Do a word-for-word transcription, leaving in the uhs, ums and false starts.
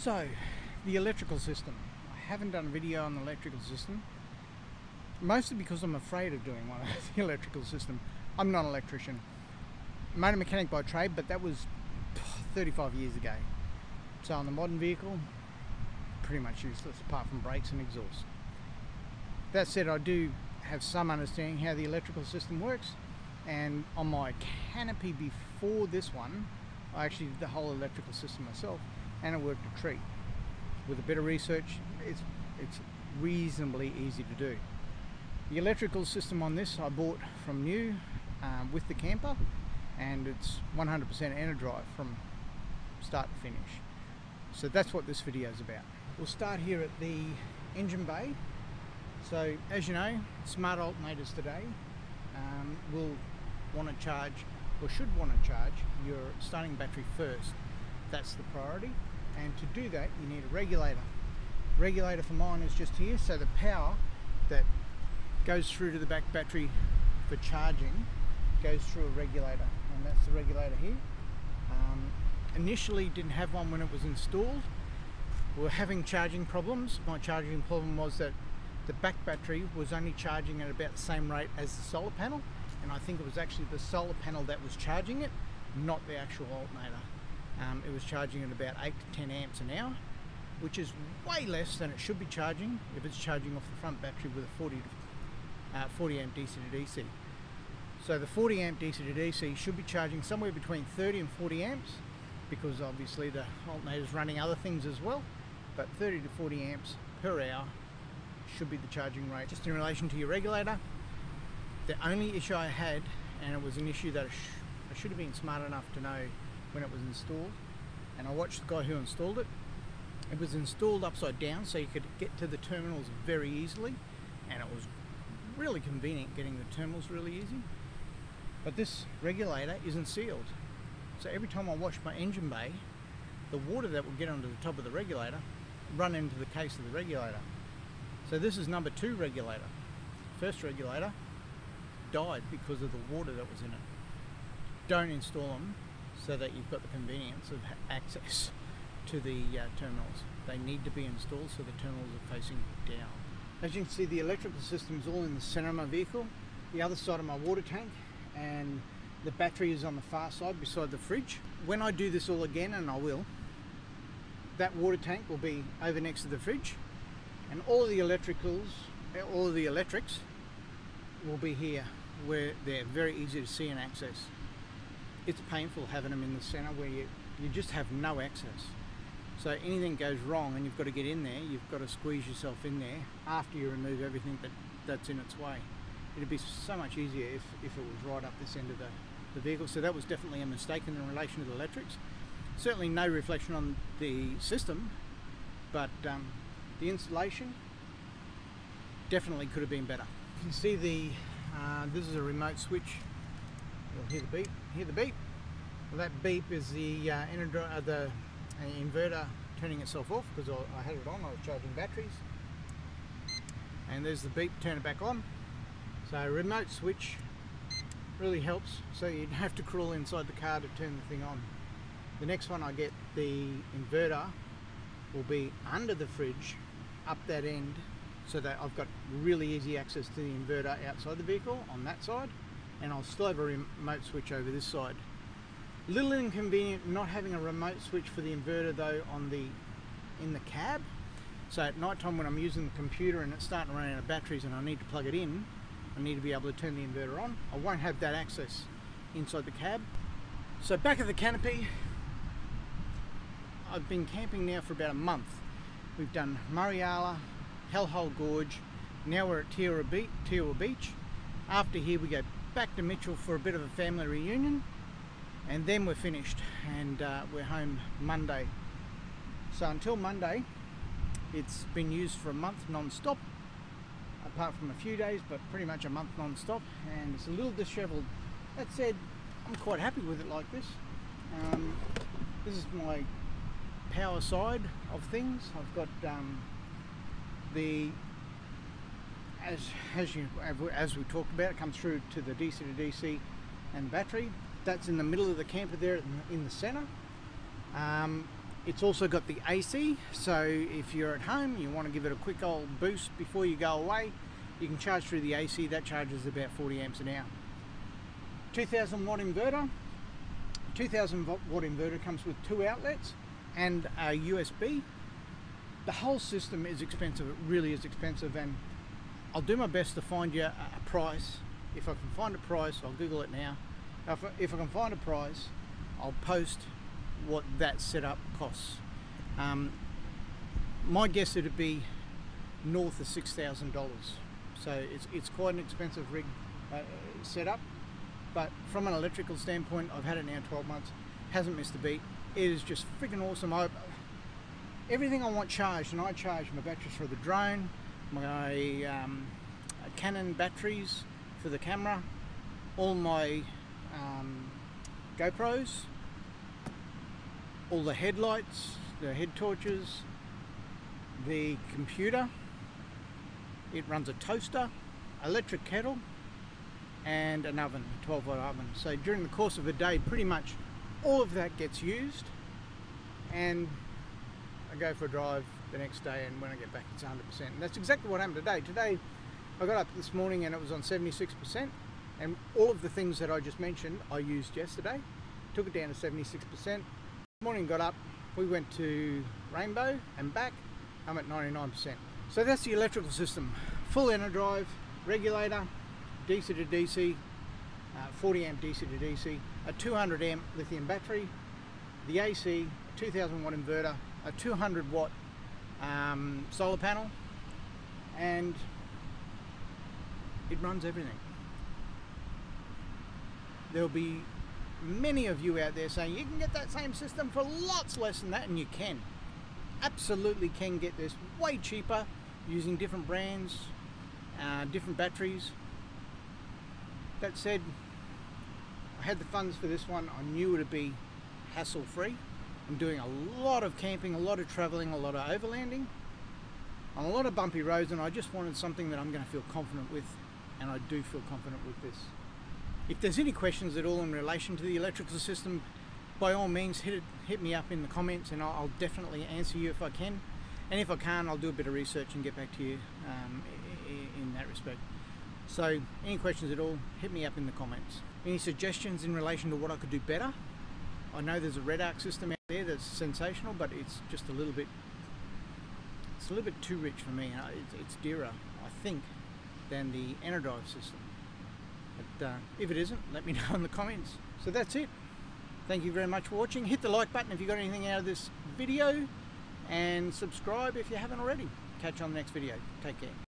So the electrical system, I haven't done a video on the electrical system, mostly because I'm afraid of doing one on the electrical system. I'm not an electrician. I'm a mechanic by trade, but that was thirty-five years ago. So on the modern vehicle, pretty much useless apart from brakes and exhaust. That said, I do have some understanding how the electrical system works, and on my canopy before this one, I actually did the whole electrical system myself, and it worked a treat. With a bit of research, it's, it's reasonably easy to do. The electrical system on this I bought from new um, with the camper, and it's one hundred percent EnerDrive from start to finish. So that's what this video is about. We'll start here at the engine bay. So as you know, smart alternators today um, will want to charge, or should want to charge, your starting battery first. That's the priority, and to do that you need a regulator. Regulator for mine is just here, so the power that goes through to the back battery for charging goes through a regulator, and that's the regulator here. Um, initially didn't have one when it was installed. We were having charging problems. My charging problem was that the back battery was only charging at about the same rate as the solar panel, and I think it was actually the solar panel that was charging it, not the actual alternator. Um, it was charging at about eight to ten amps an hour, which is way less than it should be charging if it's charging off the front battery with a forty, uh, forty amp D C to D C. So the forty amp D C to D C should be charging somewhere between thirty and forty amps, because obviously the alternator is running other things as well, but thirty to forty amps per hour should be the charging rate. Just in relation to your regulator, the only issue I had, and it was an issue that I, sh I should have been smart enough to know when it was installed, and I watched the guy who installed it. It was installed upside down so you could get to the terminals very easily, and it was really convenient getting the terminals really easy. But this regulator isn't sealed, so every time I washed my engine bay, the water that would get onto the top of the regulator run into the case of the regulator. So this is number two regulator. First regulator died because of the water that was in it. Don't install them so that you've got the convenience of access to the uh, terminals. They need to be installed so the terminals are facing down. As you can see, the electrical system is all in the center of my vehicle, the other side of my water tank, and the battery is on the far side beside the fridge. When I do this all again, and I will, that water tank will be over next to the fridge, and all the electricals, all the electrics will be here where they're very easy to see and access. It's painful having them in the center where you, you just have no access. So anything goes wrong and you've got to get in there, you've got to squeeze yourself in there after you remove everything that, that's in its way. It'd be so much easier if, if it was right up this end of the, the vehicle. So that was definitely a mistake in relation to the electrics. Certainly no reflection on the system, but um, the installation definitely could have been better. You can see the, uh, this is a remote switch. You'll hear the beep, hear the beep. Well, that beep is the, uh, uh, the uh, inverter turning itself off, because I, I had it on, I was charging batteries. And there's the beep, turn it back on. So a remote switch really helps, so you don't have to crawl inside the car to turn the thing on. The next one I get, the inverter will be under the fridge, up that end, so that I've got really easy access to the inverter outside the vehicle on that side. And I'll still have a remote switch over this side. A little inconvenient not having a remote switch for the inverter though on the in the cab. So at night time when I'm using the computer and it's starting to run out of batteries and I need to plug it in, I need to be able to turn the inverter on. I won't have that access inside the cab. So back at the canopy, I've been camping now for about a month. We've done Murrayala, Hellhole Gorge, now we're at Tewa Beach, Tewa Beach. After here we go back to Mitchell for a bit of a family reunion, and then we're finished, and uh, we're home Monday. So until Monday it's been used for a month non-stop, apart from a few days, but pretty much a month non-stop, and it's a little disheveled. That said, I'm quite happy with it like this. Um, this is my power side of things. I've got um, the As, as, you, as we talked about, it comes through to the D C to D C and battery. That's in the middle of the camper there in the, in the center. Um, It's also got the A C, so if you're at home, you want to give it a quick old boost before you go away, you can charge through the A C. That charges about forty amps an hour. two thousand watt inverter. two thousand watt inverter comes with two outlets and a U S B. The whole system is expensive. It really is expensive, and I'll do my best to find you a price. If I can find a price, I'll Google it now. If I, if I can find a price, I'll post what that setup costs. Um, my guess it'd be north of six thousand dollars. So it's, it's quite an expensive rig uh, setup, but from an electrical standpoint, I've had it now twelve months, hasn't missed a beat. It is just freaking awesome. I, everything I want charged, and I charge my batteries for the drone, my um, Canon batteries for the camera, all my um, GoPros, all the headlights, the head torches, the computer. It runs a toaster, electric kettle, and an oven, a twelve volt oven. So during the course of a day, pretty much all of that gets used, and I go for a drive the next day, and when I get back it's one hundred percent. And that's exactly what happened today. Today I got up this morning and it was on seventy-six percent, and all of the things that I just mentioned I used yesterday. Took it down to seventy-six percent. This morning got up, we went to Rainbow and back, I'm at ninety-nine percent. So that's the electrical system. Full EnerDrive, regulator, D C to D C, uh, forty amp D C to D C, a two hundred amp lithium battery, the A C, a two thousand watt inverter, a two hundred watt um, solar panel, and it runs everything. There'll be many of you out there saying you can get that same system for lots less than that, and you can. Absolutely can get this way cheaper using different brands, uh, different batteries. That said, I had the funds for this one. I knew it would be hassle-free. I'm doing a lot of camping, a lot of traveling, a lot of overlanding, on a lot of bumpy roads, and I just wanted something that I'm going to feel confident with, and I do feel confident with this. If there's any questions at all in relation to the electrical system, by all means hit, it, hit me up in the comments, and I'll, I'll definitely answer you if I can. And if I can't, I'll do a bit of research and get back to you um, in that respect. So any questions at all, hit me up in the comments. Any suggestions in relation to what I could do better? I know there's a Redarc system out there that's sensational, but it's just a little bit, it's a little bit too rich for me. It's dearer, I think, than the EnerDrive system. But uh, if it isn't, let me know in the comments. So that's it. Thank you very much for watching. Hit the like button if you got anything out of this video, and subscribe if you haven't already. Catch you on the next video. Take care.